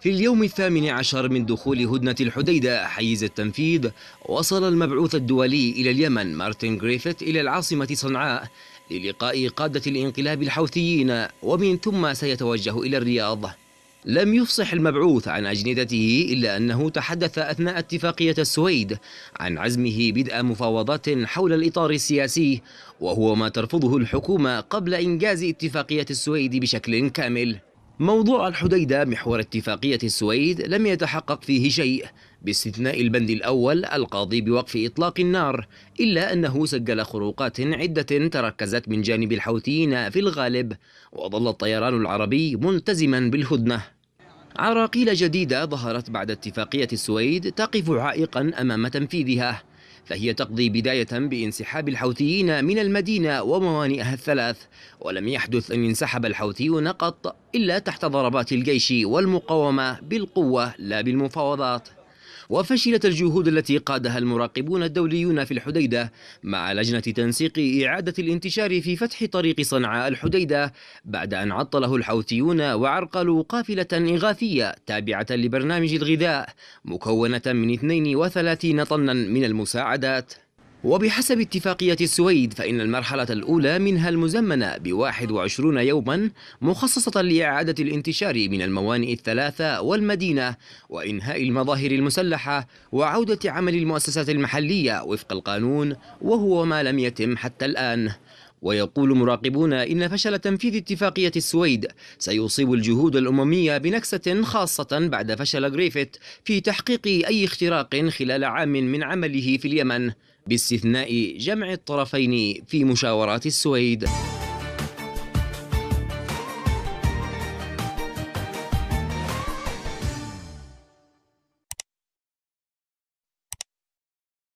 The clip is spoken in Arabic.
في اليوم 18 من دخول هدنة الحديدة حيز التنفيذ، وصل المبعوث الدولي إلى اليمن مارتن غريفيث إلى العاصمة صنعاء للقاء قادة الانقلاب الحوثيين، ومن ثم سيتوجه إلى الرياض. لم يفصح المبعوث عن أجندته، إلا أنه تحدث أثناء اتفاقية السويد عن عزمه بدء مفاوضات حول الإطار السياسي، وهو ما ترفضه الحكومة قبل إنجاز اتفاقية السويد بشكل كامل. موضوع الحديدة محور اتفاقية السويد لم يتحقق فيه شيء باستثناء البند الأول القاضي بوقف إطلاق النار، إلا أنه سجل خروقات عدة تركزت من جانب الحوثيين في الغالب، وظل الطيران العربي ملتزما بالهدنة. عراقيل جديدة ظهرت بعد اتفاقية السويد تقف عائقا أمام تنفيذها، فهي تقضي بداية بانسحاب الحوثيين من المدينة وموانئها الثلاث، ولم يحدث أن ينسحب الحوثيون قط إلا تحت ضربات الجيش والمقاومة بالقوة لا بالمفاوضات. وفشلت الجهود التي قادها المراقبون الدوليون في الحديدة مع لجنة تنسيق إعادة الانتشار في فتح طريق صنعاء الحديدة، بعد أن عطله الحوثيون وعرقلوا قافلة إغاثية تابعة لبرنامج الغذاء مكونة من 32 طنا من المساعدات. وبحسب اتفاقية السويد، فإن المرحلة الأولى منها المزمنة ب21 يوما مخصصة لإعادة الانتشار من الموانئ الثلاثة والمدينة، وإنهاء المظاهر المسلحة، وعودة عمل المؤسسات المحلية وفق القانون، وهو ما لم يتم حتى الآن. ويقول مراقبون إن فشل تنفيذ اتفاقية السويد سيصيب الجهود الأممية بنكسة، خاصة بعد فشل غريفيث في تحقيق أي اختراق خلال عام من عمله في اليمن، باستثناء جمع الطرفين في مشاورات السويد.